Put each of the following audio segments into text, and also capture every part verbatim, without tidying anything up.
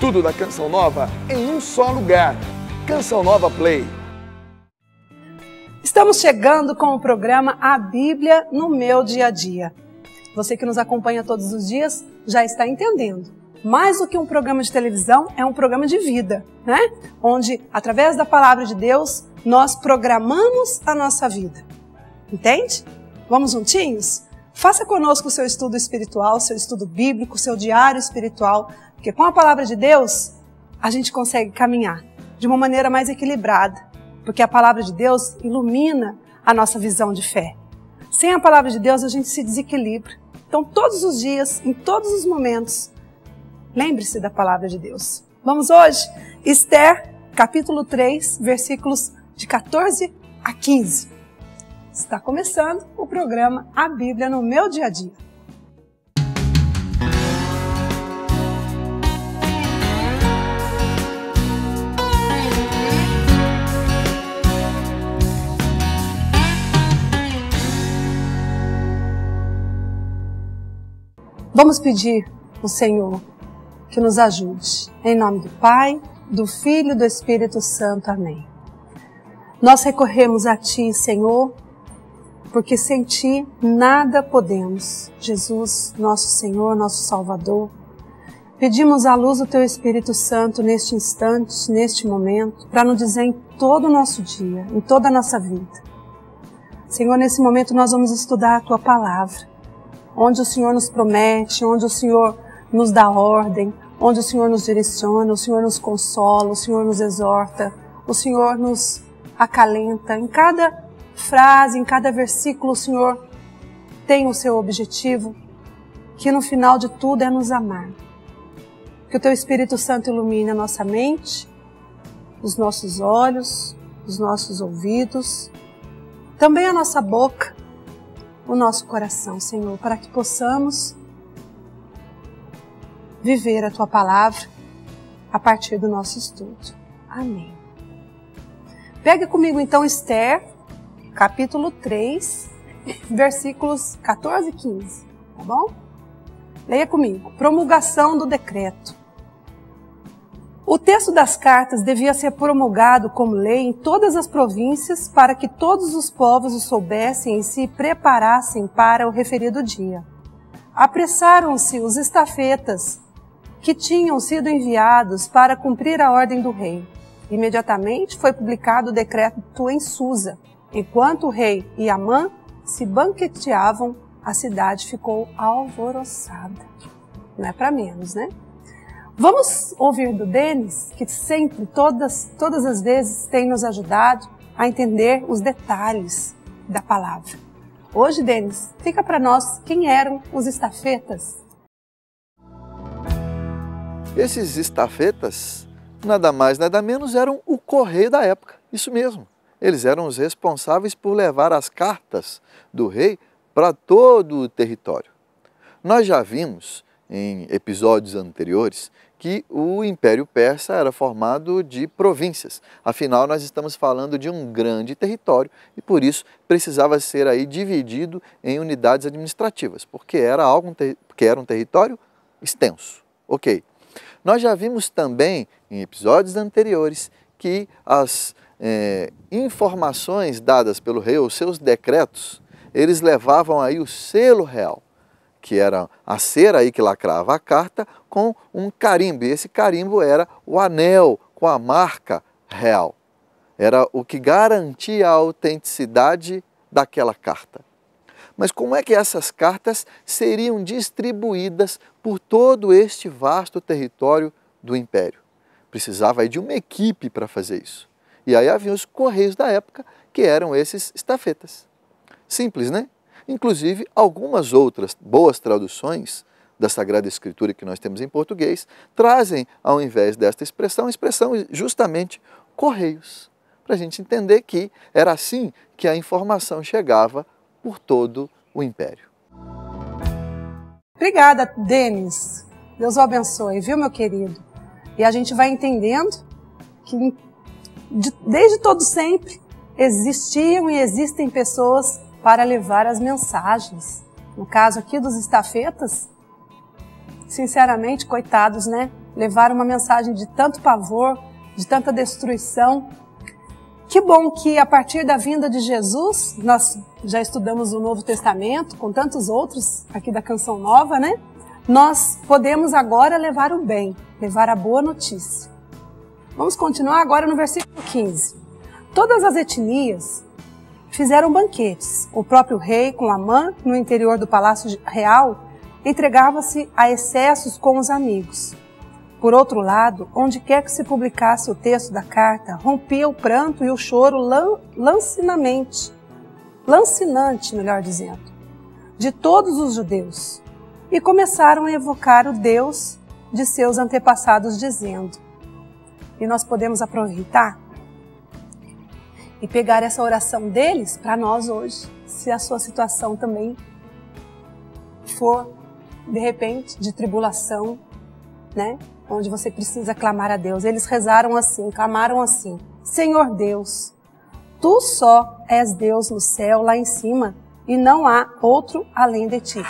Tudo da Canção Nova em um só lugar. Canção Nova Play. Estamos chegando com o programa A Bíblia no meu dia a dia. Você que nos acompanha todos os dias já está entendendo. Mais do que um programa de televisão, é um programa de vida, né? Onde, através da palavra de Deus, nós programamos a nossa vida. Entende? Vamos juntinhos? Faça conosco o seu estudo espiritual, o seu estudo bíblico, o seu diário espiritual, porque com a palavra de Deus, a gente consegue caminhar de uma maneira mais equilibrada, porque a palavra de Deus ilumina a nossa visão de fé. Sem a palavra de Deus, a gente se desequilibra. Então, todos os dias, em todos os momentos, lembre-se da palavra de Deus. Vamos hoje? Ester, capítulo três, versículos de quatorze a quinze. Está começando o programa A Bíblia no meu dia a dia. Vamos pedir ao Senhor que nos ajude. Em nome do Pai, do Filho e do Espírito Santo. Amém. Nós recorremos a Ti, Senhor, porque sem Ti nada podemos. Jesus, nosso Senhor, nosso Salvador, pedimos a luz do Teu Espírito Santo neste instante, neste momento, para nos dizer em todo o nosso dia, em toda a nossa vida. Senhor, nesse momento nós vamos estudar a Tua Palavra, onde o Senhor nos promete, onde o Senhor nos dá ordem, onde o Senhor nos direciona, o Senhor nos consola, o Senhor nos exorta, o Senhor nos acalenta. Em cada frase, em cada versículo, o Senhor tem o seu objetivo, que no final de tudo é nos amar. Que o Teu Espírito Santo ilumine a nossa mente, os nossos olhos, os nossos ouvidos, também a nossa boca, o nosso coração, Senhor, para que possamos viver a Tua Palavra a partir do nosso estudo. Amém. Pegue comigo então Ester, capítulo três, versículos quatorze e quinze, tá bom? Leia comigo. Promulgação do decreto. O texto das cartas devia ser promulgado como lei em todas as províncias para que todos os povos o soubessem e se preparassem para o referido dia. Apressaram-se os estafetas que tinham sido enviados para cumprir a ordem do rei. Imediatamente foi publicado o decreto em Susa. Enquanto o rei e Amã se banqueteavam, a cidade ficou alvoroçada. Não é para menos, né? Vamos ouvir do Denis, que sempre, todas, todas as vezes, tem nos ajudado a entender os detalhes da palavra. Hoje, Denis, fica para nós quem eram os estafetas. Esses estafetas, nada mais, nada menos, eram o correio da época. Isso mesmo. Eles eram os responsáveis por levar as cartas do rei para todo o território. Nós já vimos, em episódios anteriores, que o Império Persa era formado de províncias. Afinal, nós estamos falando de um grande território e, por isso, precisava ser aí dividido em unidades administrativas, porque era, algo, porque era um território extenso. Ok. Nós já vimos também, em episódios anteriores, que as eh, informações dadas pelo rei, os seus decretos, eles levavam aí o selo real, que era a cera aí que lacrava a carta, com um carimbo. E esse carimbo era o anel com a marca real. Era o que garantia a autenticidade daquela carta. Mas como é que essas cartas seriam distribuídas por todo este vasto território do Império? Precisava aí de uma equipe para fazer isso. E aí havia os correios da época, que eram esses estafetas. Simples, né? Inclusive, algumas outras boas traduções da Sagrada Escritura que nós temos em português trazem, ao invés desta expressão, a expressão justamente correios, para a gente entender que era assim que a informação chegava por todo o Império. Obrigada, Denis. Deus o abençoe, viu, meu querido? E a gente vai entendendo que desde todo sempre existiam e existem pessoas para levar as mensagens. No caso aqui dos estafetas, sinceramente, coitados, né? levaram uma mensagem de tanto pavor, de tanta destruição. Que bom que a partir da vinda de Jesus, nós já estudamos o Novo Testamento, com tantos outros aqui da Canção Nova, né? Nós podemos agora levar o bem, levar a boa notícia. Vamos continuar agora no versículo quinze. Todas as etnias fizeram banquetes. O próprio rei, com Amã, no interior do Palácio Real, entregava-se a excessos com os amigos. Por outro lado, onde quer que se publicasse o texto da carta, rompia o pranto e o choro lan lancinamente, lancinante, melhor dizendo, de todos os judeus, e começaram a evocar o Deus de seus antepassados, dizendo. E nós podemos aproveitar e pegar essa oração deles para nós hoje, se a sua situação também for, de repente, de tribulação, né? Onde você precisa clamar a Deus. Eles rezaram assim, clamaram assim: Senhor Deus, Tu só és Deus no céu, lá em cima, e não há outro além de Ti.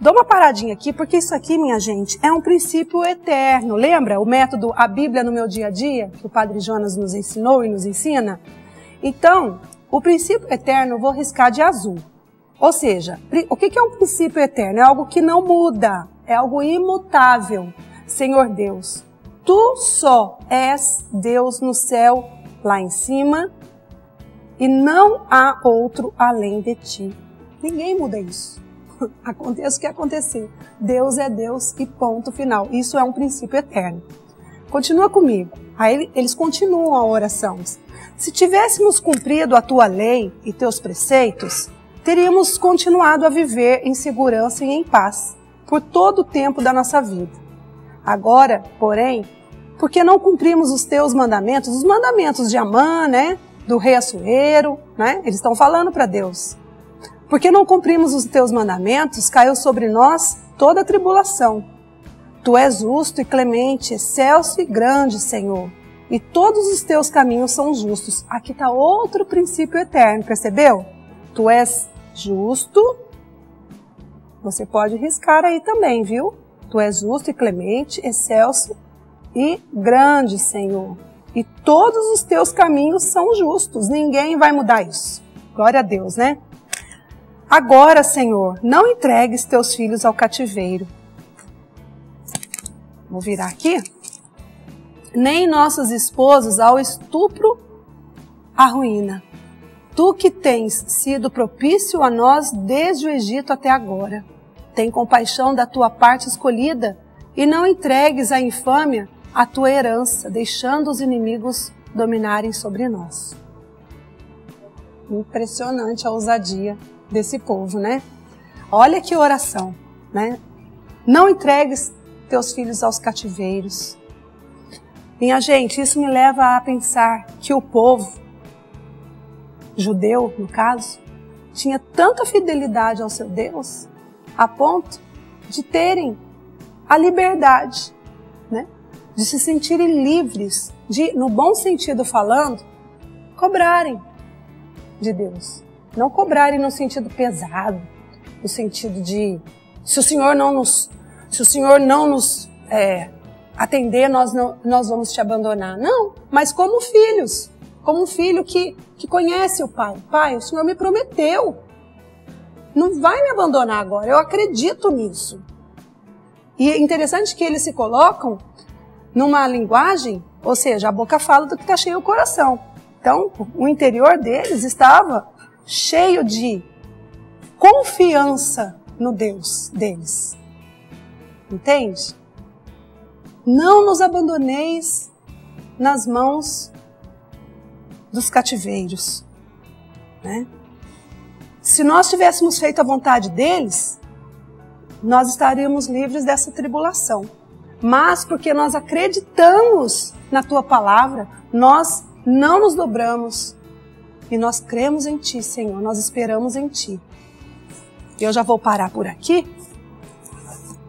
Dou uma paradinha aqui, porque isso aqui, minha gente, é um princípio eterno. Lembra o método A Bíblia no meu dia a dia, que o Padre Jonas nos ensinou e nos ensina? Então, o princípio eterno eu vou riscar de azul. Ou seja, o que é um princípio eterno? É algo que não muda, é algo imutável. Senhor Deus, Tu só és Deus no céu, lá em cima, e não há outro além de Ti. Ninguém muda isso. Aconteça o que acontecer, Deus é Deus e ponto final. Isso é um princípio eterno. Continua comigo. Aí eles continuam a oração. Se tivéssemos cumprido a Tua lei e Teus preceitos, teríamos continuado a viver em segurança e em paz por todo o tempo da nossa vida. Agora, porém, porque não cumprimos os teus mandamentos, os mandamentos de Amã, né, do rei Assuero, né, eles estão falando para Deus. Porque não cumprimos os teus mandamentos, caiu sobre nós toda a tribulação. Tu és justo e clemente, excelso e grande, Senhor, e todos os teus caminhos são justos. Aqui está outro princípio eterno, percebeu? Tu és justo, você pode riscar aí também, viu? Tu és justo e clemente, excelso e grande, Senhor. E todos os teus caminhos são justos. Ninguém vai mudar isso. Glória a Deus, né? Agora, Senhor, não entregues teus filhos ao cativeiro. Vou virar aqui. Nem nossas esposas ao estupro, à ruína. Tu que tens sido propício a nós desde o Egito até agora. Tem compaixão da tua parte escolhida e não entregues à infâmia a tua herança, deixando os inimigos dominarem sobre nós. Impressionante a ousadia desse povo, né? Olha que oração, né? Não entregues teus filhos aos cativeiros. Minha gente, isso me leva a pensar que o povo judeu, no caso, tinha tanta fidelidade ao seu Deus, a ponto de terem a liberdade, né? De se sentirem livres, de, no bom sentido falando, cobrarem de Deus. Não cobrarem no sentido pesado, no sentido de, se o Senhor não nos, se o Senhor não nos é, atender, nós, não, nós vamos te abandonar. Não, mas como filhos, como um filho que, que conhece o Pai. Pai, o Senhor me prometeu. Não vai me abandonar agora, eu acredito nisso. E é interessante que eles se colocam numa linguagem, ou seja, a boca fala do que está cheio o coração. Então, o interior deles estava cheio de confiança no Deus deles. Entende? Não nos abandoneis nas mãos dos cativeiros, né? Se nós tivéssemos feito a vontade deles, nós estaríamos livres dessa tribulação. Mas porque nós acreditamos na Tua palavra, nós não nos dobramos e nós cremos em Ti, Senhor, nós esperamos em Ti. Eu já vou parar por aqui,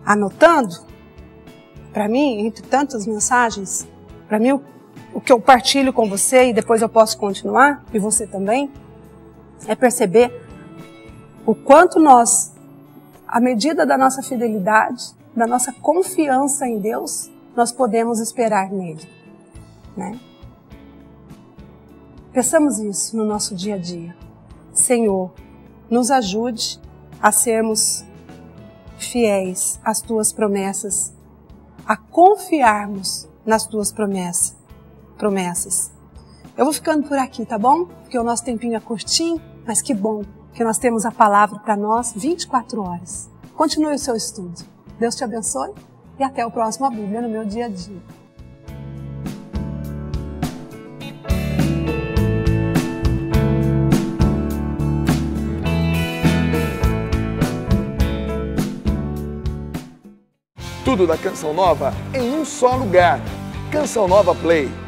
anotando, para mim, entre tantas mensagens, para mim, o que eu partilho com você, e depois eu posso continuar, e você também, é perceber o quanto nós, à medida da nossa fidelidade, da nossa confiança em Deus, nós podemos esperar nele, né? Pensamos isso no nosso dia a dia. Senhor, nos ajude a sermos fiéis às Tuas promessas, a confiarmos nas Tuas promessas. promessas. Eu vou ficando por aqui, tá bom? Porque o nosso tempinho é curtinho, mas que bom que nós temos a palavra para nós vinte e quatro horas. Continue o seu estudo. Deus te abençoe e até o próximo A Bíblia no meu dia a dia. Tudo da Canção Nova em um só lugar. Canção Nova Play.